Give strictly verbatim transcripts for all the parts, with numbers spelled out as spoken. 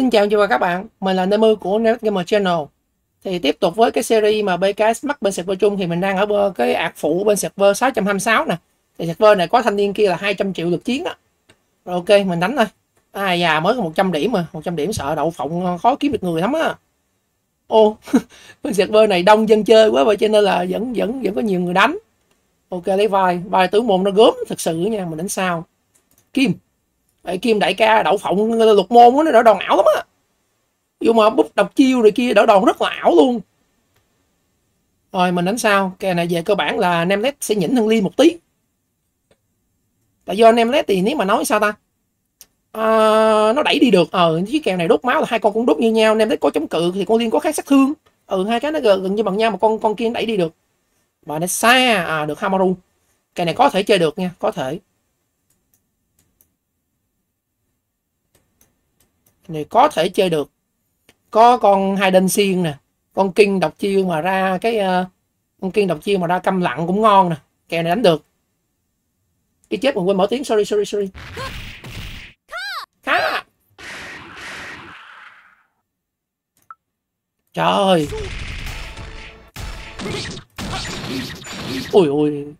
Xin chào và các bạn, mình là Nemu của net Gamer Channel. Thì tiếp tục với cái series mà bê ca ét mắc bên server chung thì mình đang ở cái ạc phụ bên server sáu trăm hai mươi sáu nè. Thì server này có thanh niên kia là hai trăm triệu lượt chiến đó. Rồi ok, mình đánh thôi. À già mới có một trăm điểm mà, một trăm điểm sợ đậu phộng khó kiếm được người lắm á. Ô, bên server này đông dân chơi quá vậy cho nên là vẫn vẫn vẫn có nhiều người đánh. Ok, lấy vai, vai tứ môn nó gớm thật sự nha, mình đánh sao. Kim Đại Kim đại ca đậu phộng lục môn đó, nó đỡ đòn ảo lắm á. Dù mà búp đọc chiêu rồi kia đỡ đòn rất là ảo luôn. Rồi mình đánh sao. Kè này về cơ bản là Nemlet sẽ nhỉnh hơn Ly một tí. Tại do Nemlet thì nếu mà nói sao ta à, nó đẩy đi được. Ờ chiếc kèo này đốt máu là hai con cũng đốt như nhau. Nemlet có chống cự thì con Liên có kháng sát thương. Ừ hai cái nó gần như bằng nhau mà con con kia đẩy đi được. Và nó xa à, được Hamaru. Kè này có thể chơi được nha. Có thể này có thể chơi được, có con hai đinh xiên nè, con kinh độc chiêu mà ra cái uh, con kinh độc chiêu mà ra câm lặng cũng ngon nè. Kèo này đánh được. Cái chết mình quên mở tiếng, sorry sorry sorry. Khá. Trời. Ôi ôi.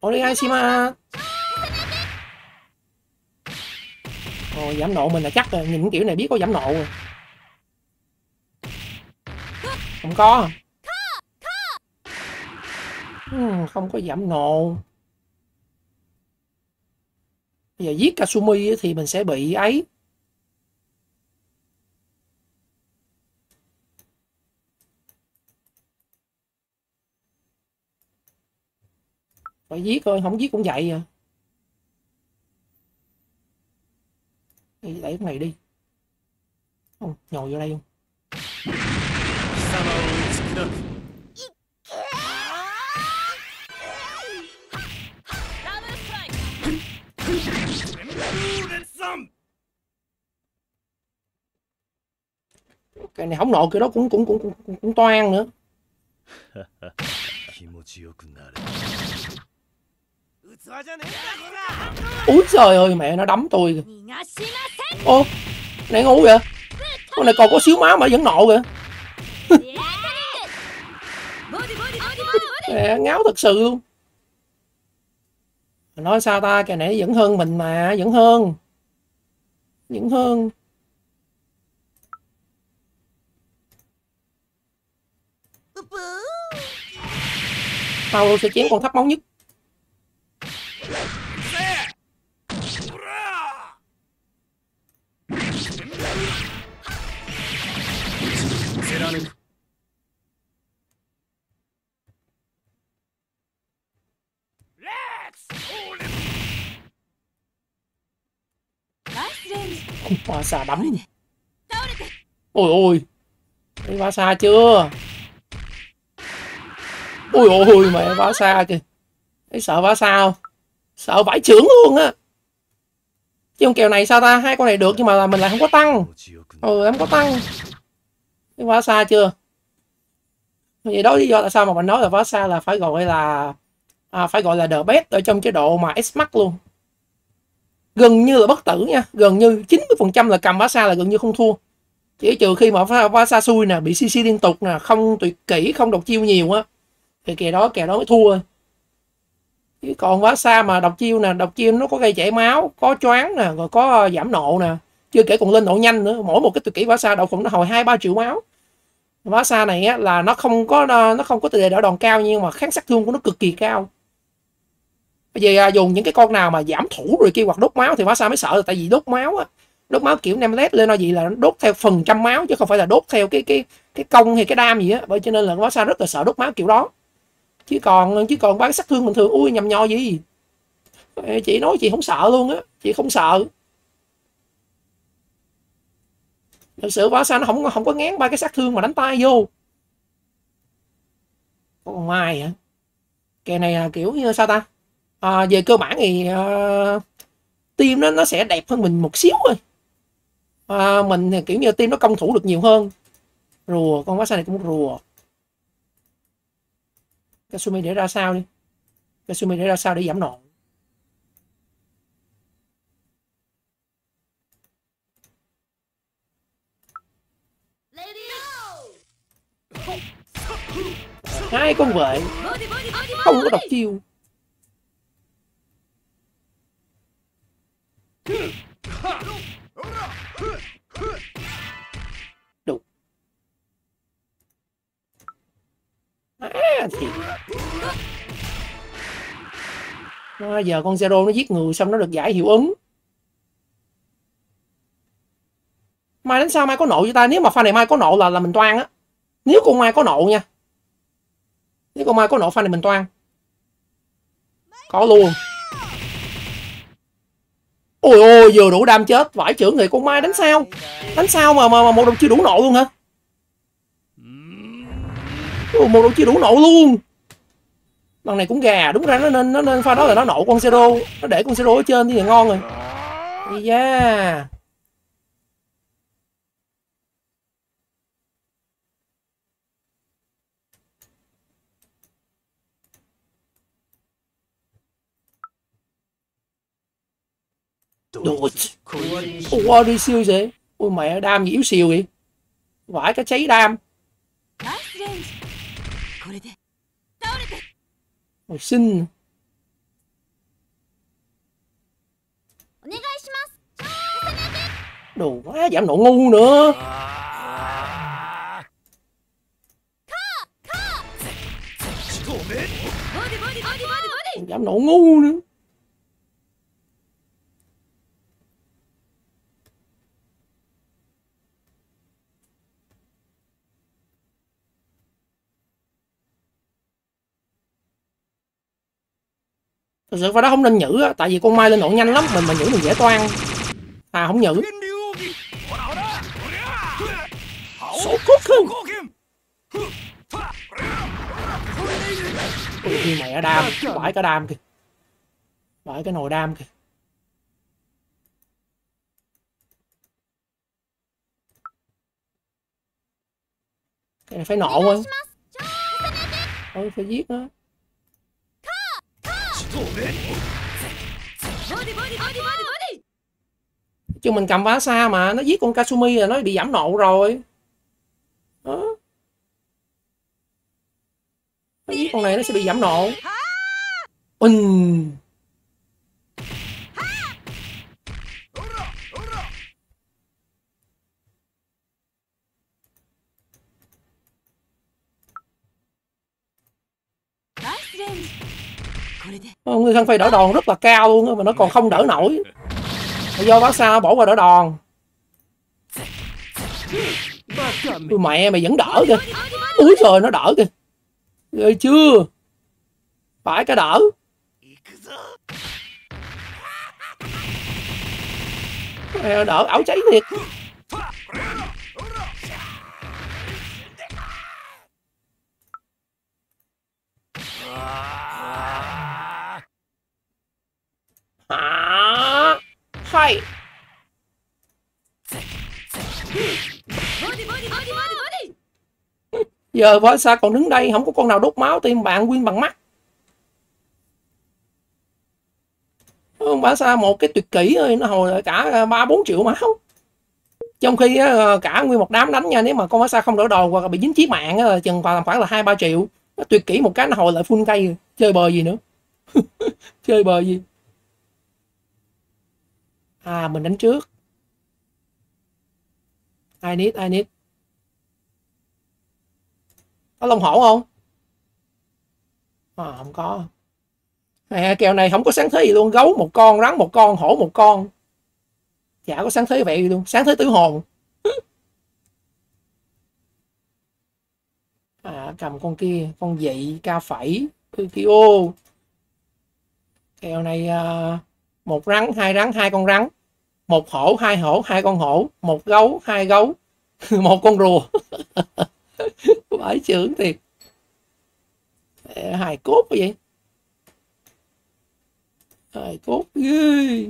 Orihime-sama. Ồ, giảm nộ mình là chắc rồi, nhìn kiểu này biết có giảm nộ rồi. Không có. uhm, Không có giảm nộ. Bây giờ giết Kasumi thì mình sẽ bị ấy. Phải giết thôi, không giết cũng vậy à. Đẩy cái này đi. Không, nhồi vô đây không. Cái này không nộ, cái đó cũng cũng cũng cũng, cũng toan nữa. Úi trời ơi mẹ nó đấm tôi. Ô này ngu kìa. Con này còn có xíu máu mà vẫn nộ kìa. Mẹ ngáo thật sự luôn. Mà nói sao ta, cái này vẫn hơn mình mà. Vẫn hơn. Vẫn hơn. Tao sẽ chém con thấp máu nhất. Pasa đấm. Ôi ôi. Thấy Pasa chưa? Ôi ôi mẹ Pasa kìa. Thấy sợ Pasa không? Sợ vãi chưởng luôn á. Chứ con kèo này sao ta, hai con này được nhưng mà là mình lại không có tăng. Ừ em có tăng. Thấy Pasa chưa? Vậy đó lý do tại sao mà mình nói là Pasa là phải gọi là à, phải gọi là the best ở trong chế độ mà SMax luôn. Gần như là bất tử nha, gần như chín mươi phần trăm là cầm Pasa là gần như không thua. Chỉ trừ khi mà Pasa xui nè, bị xê xê liên tục nè, không tuyệt kỹ, không độc chiêu nhiều á thì kèo đó kèo đó mới thua. Chứ còn Pasa mà độc chiêu nè, độc chiêu nó có gây chảy máu, có choáng nè, rồi có giảm nộ nè, chưa kể còn lên độ nhanh nữa, mỗi một cái tuyệt kỹ Pasa đậu cũng nó hồi hai ba triệu máu. Pasa này á là nó không có nó không có tỷ lệ đỡ đòn cao nhưng mà kháng sát thương của nó cực kỳ cao. Bởi vì à, dùng những cái con nào mà giảm thủ rồi kia hoặc đốt máu thì Pasa mới sợ là tại vì đốt máu á, đốt máu kiểu Nemlet lên nó gì là đốt theo phần trăm máu chứ không phải là đốt theo cái cái cái công hay cái đam gì á, bởi cho nên là Pasa rất là sợ đốt máu kiểu đó. Chứ còn chứ còn bán sát thương bình thường ui nhầm nho gì. Chị nói chị không sợ luôn á, chị không sợ. Thật sự Pasa nó không không có ngán ba cái sát thương mà đánh tay vô. Còn Mai hả? Kè này là kiểu như sao ta? À, về cơ bản thì uh, team nó nó sẽ đẹp hơn mình một xíu thôi. À, mình thì kiểu như team nó công thủ được nhiều hơn. Rùa, con Pasa này cũng rùa. Kasumi để ra sao đi. Kasumi để ra sao để giảm nộ. Hai con vậy không có đọc chiêu. Đục. À, thiệt. À, giờ con Zero nó giết người xong nó được giải hiệu ứng. Mai đến sao Mai có nộ cho ta? Nếu mà pha này Mai có nộ là là mình toan á. Nếu con Mai có nộ nha. Nếu con Mai có nộ pha này mình toan. Có luôn. Ôi ôi, vừa đủ đam chết. Vãi chưởng người con Mai đánh sao? Đánh sao mà mà, mà một đồng chưa đủ nộ luôn hả? Ôi, một đồng chưa đủ nộ luôn. Lần này cũng gà, đúng ra nó nên nó nên pha đó là nó nộ con Zero. Nó để con Zero ở trên thì là ngon rồi. Yeah. Đồ ôi đi siêu vậy. Ôi mẹ, đam gì yếu siêu vậy. Vãi cái cháy đam. Ôi xin. Đồ quá giảm độ ngu nữa. Giảm độ ngu nữa. Thật sự phải đó không nên nhử á, tại vì con Mai lên nổ nhanh lắm, mình mà nhử mình dễ toan. À không nhử. Ui mẹ đam, bãi cái đam kìa. Bãi cái nồi đam kìa. Cái này phải nổ thôi. Ôi phải giết nó. Chứ mình cầm vá xa mà nó giết con Kasumi là nó bị giảm nộ rồi. Đó. Nó giết con này nó sẽ bị giảm nộ. Ừ. Người thân phải đỡ đòn rất là cao luôn mà nó còn không đỡ nổi. Do bác sao bỏ qua đỡ đòn. Ui mẹ mày vẫn đỡ kìa. Úi trời nó đỡ kìa. Ghê chưa. Phải cái đỡ. Mày đỡ ảo cháy thiệt. À, hay. Giờ võ xa còn đứng đây không có con nào đốt máu tim bạn nguyên bằng mắt. Ông võ xa một cái tuyệt kỹ ơi nó hồi lại cả ba bốn triệu máu. Trong khi cả nguyên một đám đánh nha, nếu mà con võ xa không đỡ đòn hoặc là bị dính chí mạng là chừng khoảng khoảng là hai ba triệu. Nó tuyệt kỹ một cái nó hồi lại full cây, chơi bờ gì nữa. Chơi bờ gì. À mình đánh trước. Ainit, Ainit. Có lông hổ không? À không có. Mẹ kèo này không có sáng thế gì luôn. Gấu một con, rắn một con, hổ một con. Chả có sáng thế vậy luôn. Sáng thế tử hồn. À cầm con kia. Con dị, ca phẩy, Ukyo. Kèo này... Uh... một rắn, hai rắn, hai con rắn, một hổ, hai hổ, hai con hổ, một gấu, hai gấu, một con rùa. Bãi trưởng thiệt. Hài cốt vậy. Hài cốt ghê.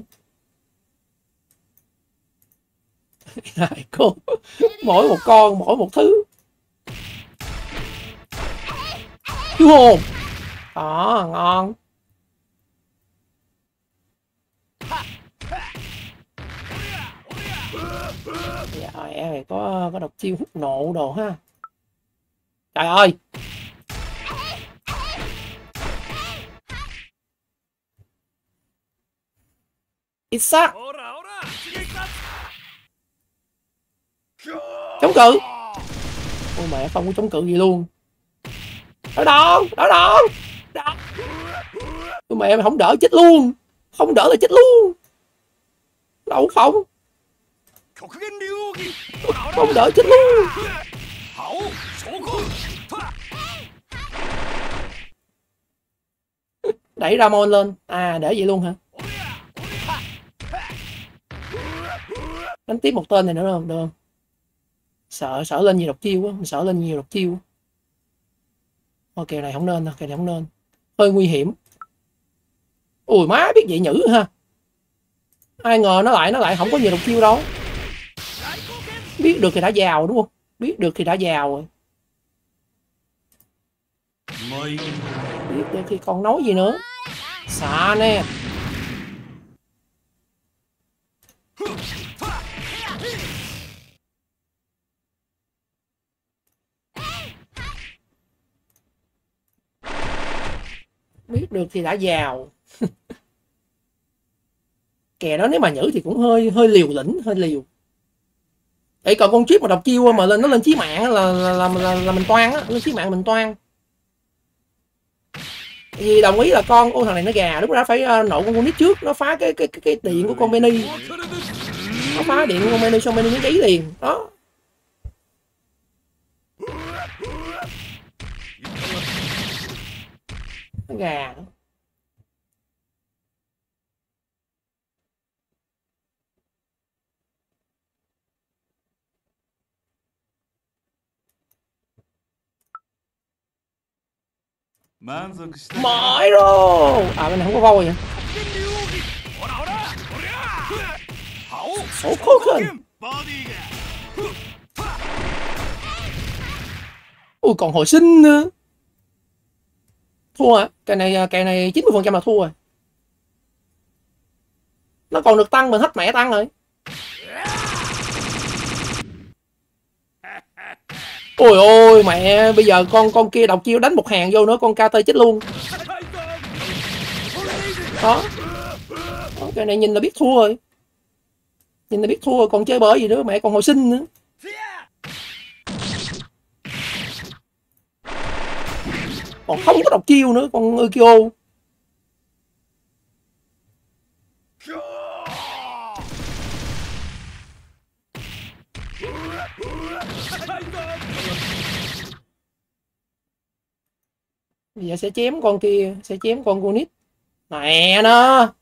Hài cốt. Mỗi một con, mỗi một thứ. Chú hồn. Đó, ngon. Trời ơi, có, có độc chiêu hút nộ đồ ha. Trời ơi. Chính xác. Chống cự. Ôi mẹ, không có chống cự gì luôn. Đỡ đâu, đỡ đâu. Ôi mẹ, mày không đỡ chết luôn. Không đỡ là chết luôn. Đâu không. Không đỡ chết luôn. Đẩy Ramon lên. À, để vậy luôn hả? Đánh tiếp một tên này nữa không? Được không? Sợ, sợ lên nhiều độc chiêu quá. Mình sợ lên nhiều độc chiêu. Thôi kèo này không nên đâu, kèo này không nên. Hơi nguy hiểm. Ui má, biết vậy nhữ ha. Ai ngờ nó lại, nó lại không có nhiều độc chiêu đâu. Biết được thì đã giàu đúng không? Biết được thì đã giàu rồi. Biết được thì còn nói gì nữa. Xạ nè. Biết được thì đã giàu. Kè đó nếu mà nhử thì cũng hơi hơi liều lĩnh, hơi liều. Ê, còn con chip mà đọc chiêu mà lên nó lên chí mạng là là, là, là, là mình toan á, lên chí mạng mình toan. Vì đồng ý là con ô thằng này nó gà, lúc đó phải uh, nổ con con nít trước, nó phá cái cái cái, cái điện của con Benny. Nó phá điện của con Benny xong Benny nó cháy liền, đó. Nó gà. Mỏi rồi. À bên này không có voi vậy. Số khô khăn. Ui còn hồi sinh nữa. Thua hả? Cái này, cái này chín mươi phần trăm là thua rồi. Nó còn được tăng, mình hết mẹ tăng rồi. Ôi ôi mẹ, bây giờ con con kia đọc chiêu đánh một hàng vô nữa con ca tê chết luôn. Đó. Đó, cái này nhìn là biết thua rồi. Nhìn là biết thua rồi, còn chơi bời gì nữa, mẹ còn hồi sinh nữa. Còn không có đọc chiêu nữa, con Ukyo. Bây giờ sẽ chém con kia, sẽ chém con con nít. Mẹ nó.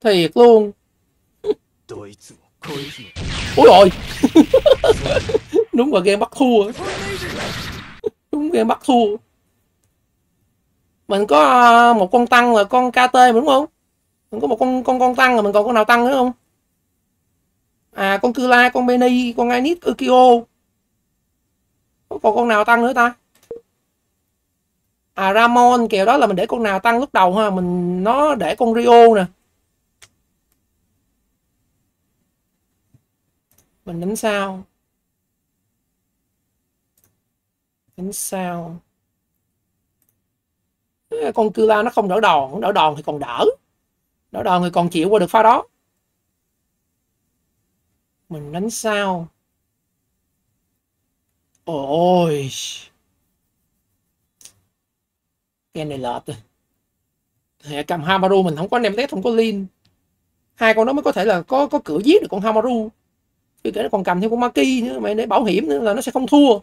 Thiệt luôn. Ôi rồi. Đúng rồi, game bắt thua. Đúng game bắt thua. Mình có một con tăng là con ca tê mà đúng không? Mình có một con con con tăng là mình còn con nào tăng nữa không? À con Kula, con Benny, con Ainit, Ukyo. Có còn con nào tăng nữa ta? À Ramon kèo đó là mình để con nào tăng lúc đầu ha, mình nó để con Rio nè. Mình đánh sao? Đánh sao? Con Kula nó không đỡ đòn, đỡ đòn thì còn đỡ. Đỡ đòn thì còn chịu qua được pha đó. Mình đánh sao? Ôi. Cái này lợt rồi. Hệ cầm Hamaru mình không có Nemlet, không có Lin. Hai con đó mới có thể là có có cửa giết được con Hamaru. Chứ kể nó còn cầm thêm con Maki nữa mà để bảo hiểm nữa là nó sẽ không thua.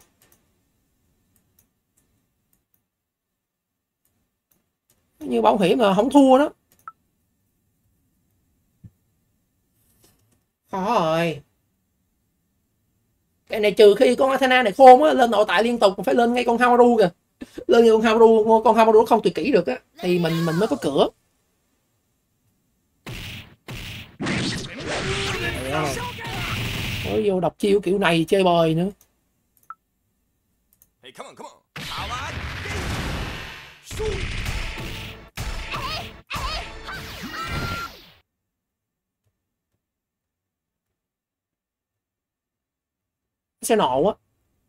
Như bảo hiểm là không thua đó. Khó rồi. Cái này trừ khi con Athena này khôn á, lên nội tại liên tục, phải lên ngay con Hamaru kìa. Lên ngay con Hamaru, con Hamaru không tuyệt kỹ được á, thì mình mình mới có cửa. Mới vô đọc chiêu kiểu này chơi bời nữa. sẽ nổ á.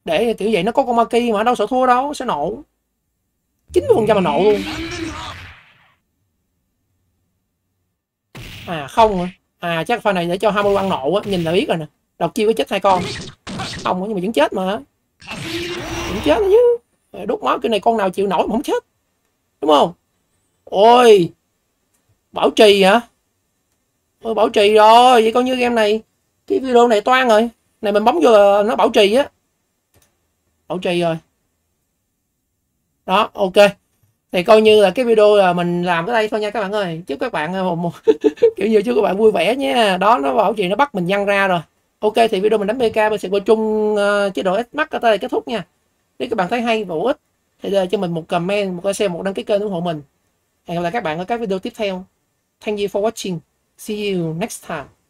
Để kiểu vậy nó có con Maki mà đâu sợ thua đâu, sẽ nổ chín mươi phần trăm mà nổ luôn. À không rồi. À chắc pha này để cho Hamaru ăn nộ á, nhìn là biết rồi nè. Đọc chiêu có chết hai con. Không nhưng mà vẫn chết mà. Vẫn chết chứ. Đốt máu cái này con nào chịu nổi mà không chết. Đúng không? Ôi. Bảo trì hả? Ôi bảo trì rồi, vậy coi như game này cái video này toan rồi. Này mình bấm vô nó bảo trì á. Bảo trì rồi. Đó, ok. Thì coi như là cái video là mình làm tới đây thôi nha các bạn ơi. Chúc các bạn một kiểu như chúc các bạn vui vẻ nha. Đó nó bảo trì nó bắt mình nhăn ra rồi. Ok thì video mình đánh pê ca mình sẽ coi chung uh, chế độ SMax tới đây kết thúc nha. Nếu các bạn thấy hay và hữu ích thì để cho mình một comment, một like, share, một đăng ký kênh ủng hộ mình. Hẹn gặp lại các bạn ở các video tiếp theo. Thank you for watching. See you next time.